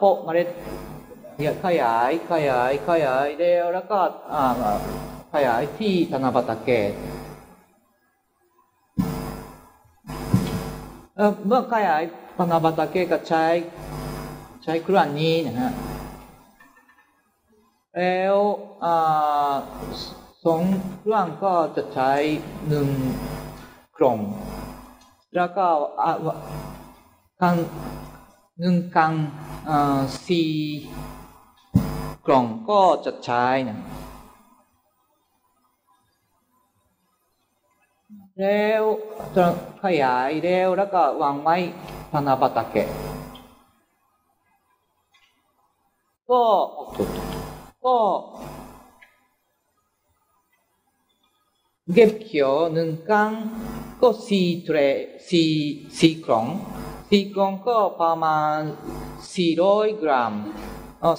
พอเมล็ดขยายขยายขยายแล้วแล้วก็ขยายที่ธนาบัตเกะเมื่อขยายธนาบัตเกะก็ใช้ใช้เครื่องนี้นะฮะแล้วสองเครื่องก็จะใช้หนึ่งกล่องแล้วก็การหนึ่งกรัมสี่กล่องก็จะใช้นะแล้วขยายแล้วแล้วก็วางไว้ธนาบัตเกะก็ก็เก็บเกี่ยวหนึ่งกรัมก็สี่เทรสี่สี่กล่องสี่กล่องก็ประมาณสี่ร้อยกรัม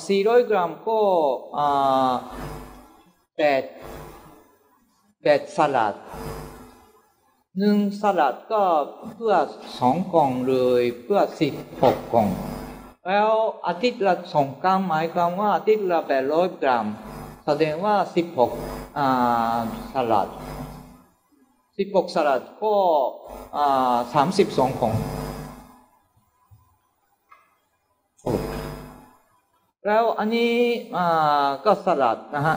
สี่ร้อยกรัมก็แปดแปดสลัดหนึ่งสลัดก็เพื่อสองกล่องเลยเพื่อสิบหกกล่องแล้วอาทิตย์ละสองกรัมหมายความว่าอาทิตย์ละแปดร้อยกรัมแสดงว่าสิบหกสลัดสิบหกสลัดก็สามสิบสองกล่องแล้วอันนี้ก็สลัดนะฮะ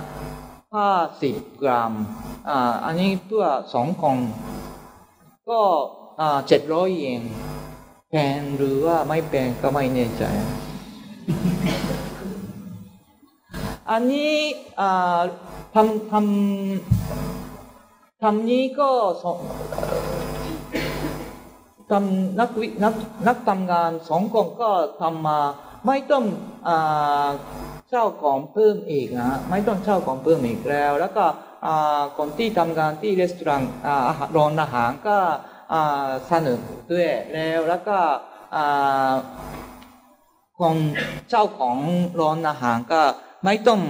ห้าสิบกรัมอันนี้เพื่อสองกล่องก็เจ็ดร้อยเยนแพงหรือว่าไม่แพงก็ไม่แน่ใจอันนี้ทำทำทำนี้ก็ทำนักวินักนักทำงานสองกล่องก็ทำมาไม่ต้อง เช่าของเพิ่มอีกนะฮะไม่ต้องเช่าของเพิ่มอีกแล้วแล้วก็คนที่ทำงานที่ร้านโรงอาหารก็สนุกด้วยแล้วแล้วก็คนเช่าของโรงอาหารก็ไม่ต้อง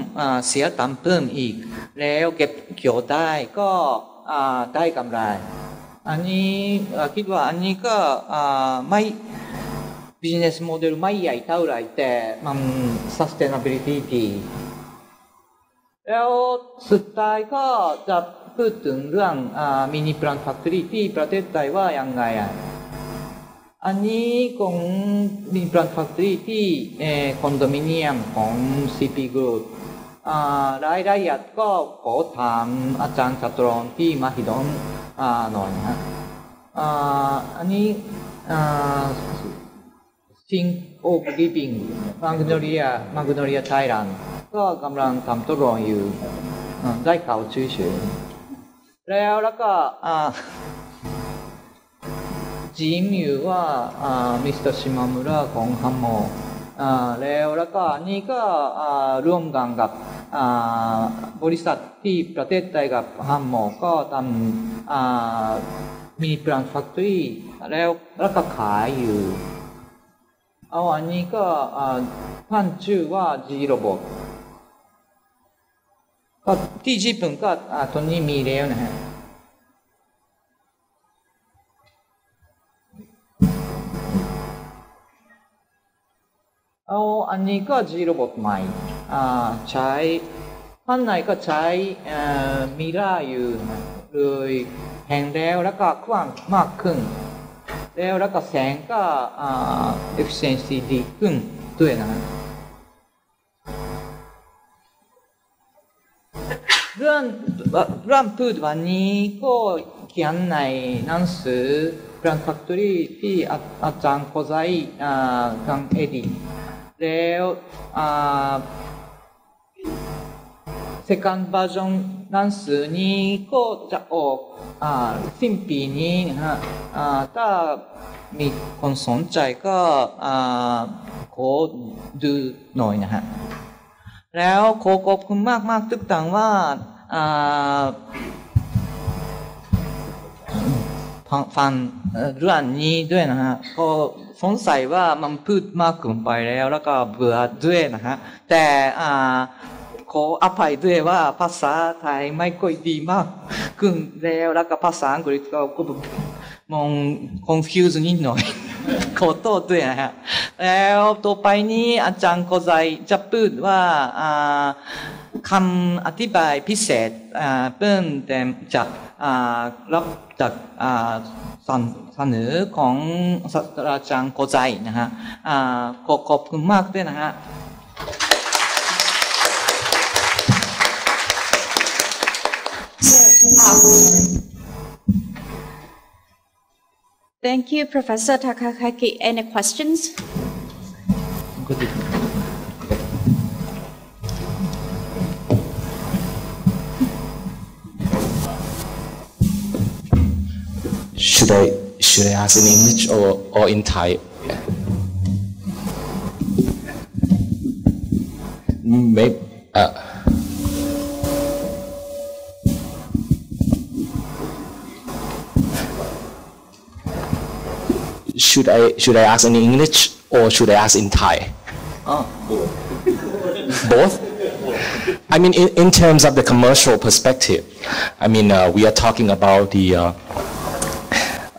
เสียตังค์เพิ่มอีกแล้วเก็บเกี่ยวได้ก็ได้กำไรอันนี้คิดว่าอันนี้ก็ไม่ビジネスモデルไม่ใหญ่เท่าไรแต่มัน sustainability ดีแล้วสุดท้ายก็จะพูดถึงเรื่องมินิ plant factory ที่ประเทศไทยว่ายังไงอันนี้ของมินิ plant factory ที่คอนโดมิเนียมของ ซี พี Group รายละเอียดก็ขอถามอาจารย์ชัตรนที่มหิดลหน่อยนะอันนี้Think of Giving Magnolia Magnolia Thailand ก็กำลังทำทดลองอยู่ได้ข่าวชื่อเฉยแล้วแล้วก็จิมอยู่ว่ามิสเตอร์ชิมามุระของฮัมโมแล้วแล้วก็นี่ก็ร่วมกันกับบริษัทที่ประเทศไทยกับฮัมโมก็ทำมีแปลนแฟคทอรี่แล้วแล้วก็ขายอยู่เอาอันนี้ก็พันชื่อว่าจีโรบอทก็ที่ญี่ปุ่นก็ตอนนี้มีแล้วนะฮะเอาอันนี้ก็จีโรบอทใหม่ใช้พันไหนก็ใช้มิราอยู่เลยแห่งแล้วแล้วก็กว้างมากขึ้นแล้วแล้วก็แสงก็เอฟฟิเชนซีดีขึ้นด้วยนะเรื่องเรื่องพูดวันนี้ก็เขียนในหนังสือ Plant Factory ที่อาจารย์ Kozai กังเอดิแล้วsecond version หนังสือนี้ก็จะออกสิ้นปีนี้ฮะถ้ามีคนสนใจก็ขอดูหน่อยนะฮะแล้วขอขอบคุณมากมากทุกท่านว่าฟังเรื่องนี้ด้วยนะฮะก็สงสัยว่ามันพูดมากเกินไปแล้วแล้วก็เบื่อด้วยนะฮะแต่ขออภัยด้วยว่าภาษาไทยไม่ค่อยดีมากขึ้นแล้วแล้วก็ภาษาอังกฤษก็มอง confuse นิดหน่อยขอโทษด้วยนะฮะแล้วต่อไปนี้อาจารย์ Kozai จะพูดว่าคำอธิบายพิเศษเพิ่มเติมจากรับจากเสนอของศาสตราจารย์ Kozai นะฮะขอขอบคุณมากด้วยนะฮะThank you, Professor Takagaki. Any questions? Good. Should I should I ask in English or or in Thai? Maybe. Uh, Should I should I ask in English or should I ask in Thai? Oh, both. Both. I mean, in, in terms of the commercial perspective, I mean, uh, we are talking about the uh,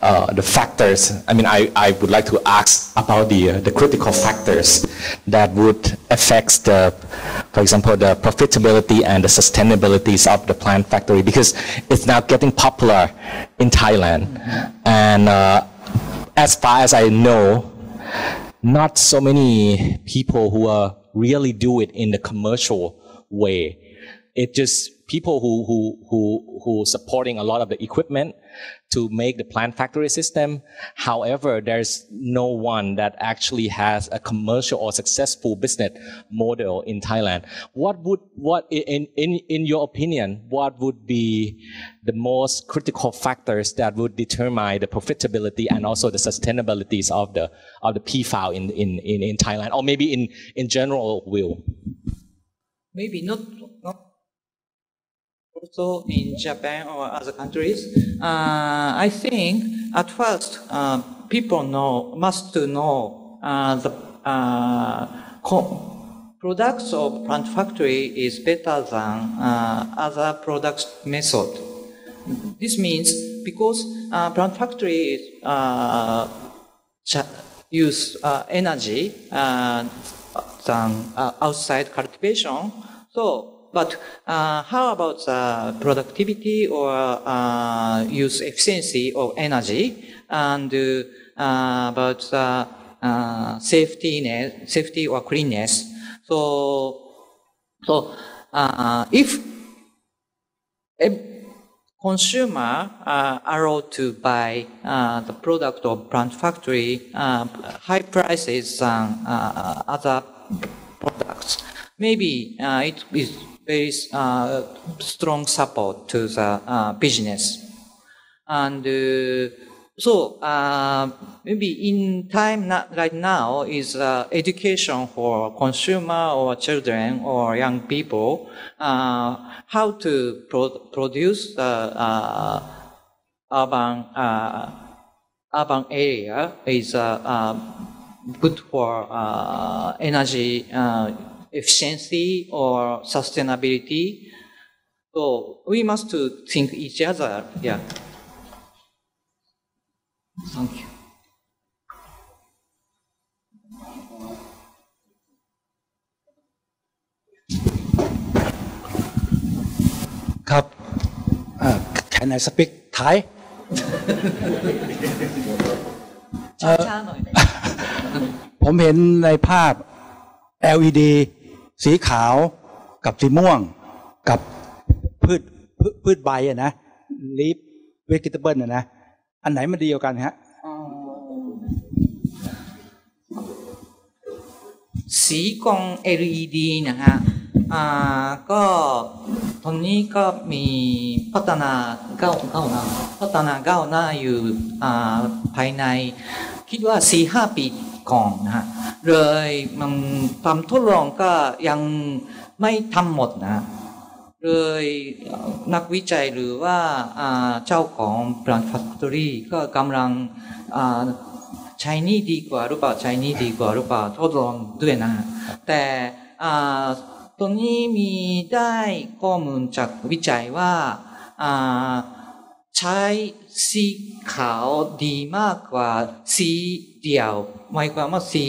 uh, the factors. I mean, I I would like to ask about the uh, the critical factors that would affect the, for example, the profitability and the sustainability of the plant factory because it's now getting popular in Thailand, and. Uh, As far as I know, not so many people who are really do it in the commercial way. It's just people who who who who supporting a lot of the equipment to make the plant factory system. However, there's no one that actually has a commercial or successful business model in Thailand. What would what in in in your opinion, what would be the most critical factors that would determine the profitability and also the sustainabilities of the of the P F A O in in in in Thailand, or maybe in in general will? maybe not, not also in Japan or other countries. Uh, I think at first uh, people know, must to know uh, the uh, co products of Plant Factory is better than uh, other products method. This means because uh, Plant Factory is uh, use uh, energy uh, than uh, outside cultivation. So, but uh, how about the productivity or uh, use efficiency of energy, and uh, about the uh, safety, net, safety or cleanness? So, so uh, if a consumer uh, allowed to buy uh, the product of Plant Factory uh, high prices than uh, other products, maybe uh, it is very uh, strong support to the uh, business. And uh, so uh, maybe in time right now is uh, education for consumer or children or young people, uh, how to pro produce uh, uh, urban, uh, urban area is uh, uh, good for uh, energy uh, efficiency or sustainability. So we must to think each other. Yeah. Thank you. Cup. Uh, can I speak Thai?ผมเห็นในภาพ แอล อี ดี สีขาวกับสีม่วงกับพืชพืชใบอะนะ leaf vegetable อะนะอันไหนมันดีกว่ากันฮะสีของ แอล อี ดี นะฮะอ่าก็ตอนนี้ก็มีพัฒนาก้าวก้าวหน้าพัฒนาก้าวหน้าอยู่อ่าภายในคิดว่า สี่ถึงห้า ปีก่อนนะฮะเลยมันทำทดลองก็ยังไม่ทำหมดนะเลยนักวิจัยหรือว่าเจ้าของ Plant Factory ก็กำลังใช้นี่ดีกว่าหรือเปล่าใช้นี่ดีกว่าหรือเปล่าทดลองด้วยนะแต่ตอนนี้มีได้ข้อมูลจากวิจัยว่าใช้สีขาวดีมากกว่าสีเดียวหมายความว่าสี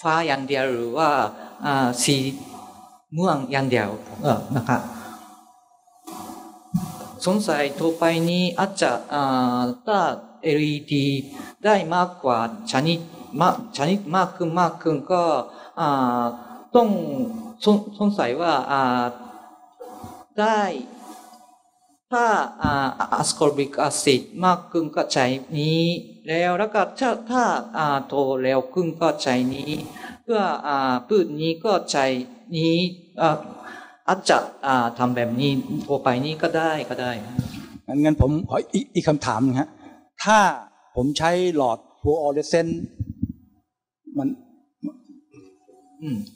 ฟ้าอย่างเดียวหรือว่าสีม่วงอย่างเดียวนะครับสงสัยทั่วไปนี้อาจจะถ้า แอล อี ดี ได้มากกว่าชนิดชนิดมากขึ้นมากขึ้นก็ต้องสงสัยว่าได้ถ้าอัสคอร์บิกแอซิดมากขึ้นก็ใช้นี้แล้วแล้วก็ถ้าโตเร็วขึ้นก็ใช้นี้เพื่อพืชนี้ก็ใช้นี้อาจจะทำแบบนี้ทั่วไปนี้ก็ได้ก็ได้งั้นผมขออีกคำถามนะฮะถ้าผมใช้หลอดฟลูออเรสเซนต์มัน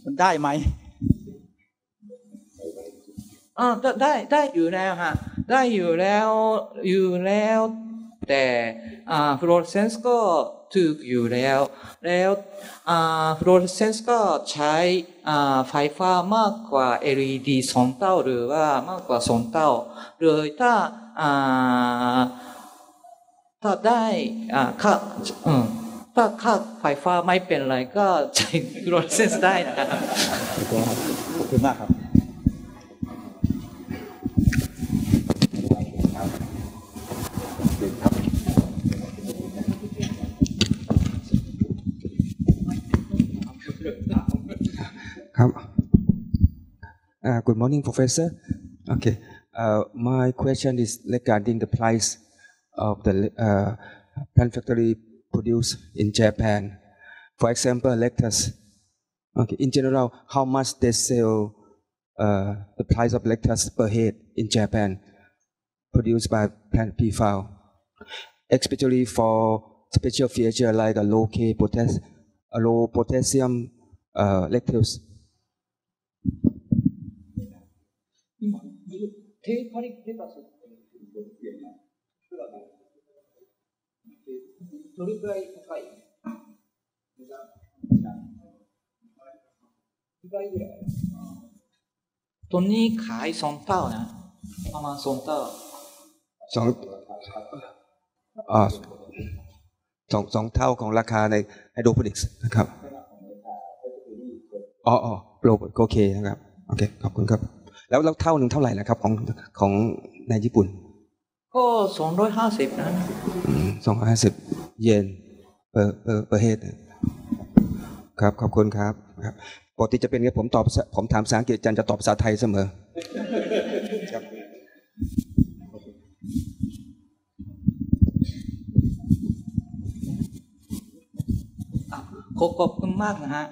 มันได้ไหมอ่าได้ได้อยู่แล้วฮะได้อยู่แล้วอยู่แล้วแต่ฟลูออเรสเซนต์ก็ถูกอยู่แล้วแล้วฟลูออเรสเซนต์ก็ใช้ไฟฟ้ามากกว่า แอล อี ดี สองเท่าหรือว่ามากกว่าสองเท่าโดยถ้าถ้าได้ค่าถ้าค่าไฟฟ้าไม่เป็นไรก็ใช้ฟลูออเรสเซนต์ได้นะขอบคุณมากครับUh, good morning, Professor. Okay, uh, my question is regarding the price of the uh, Plant Factory produced in Japan. For example, lettuce. Okay, in general, how much they sell uh, the price of lettuce per head in Japan produced by Plant P F A O, especially for special feature like a low K potass low potassium uh, lettuce. 今、テーカリレタスっていうことですよね。どれくらい高い値段?にばいぐらい。トニー買い損パウね。ママ損パウ。สองอ่าสองสองเท่าของราคาในไฮโดรโปนิกส์นะครับอ๋ออ๋อโปรโอเคนะครับโอเคขอบคุณครับแล้วแล้วเท่าหนึ่งเท่าไหร่นะครับของของในญี่ปุ่นก็สองร้อยห้าสิบนะสองร้อยห้าสิบเยนเปอร์เปอร์เปอร์เฮดครับขอบคุณครับปกติจะเป็นไงผมตอบผมถามภาษาอังกฤษจันจะตอบภาษาไทยเสมอขอบคุณมากนะฮะ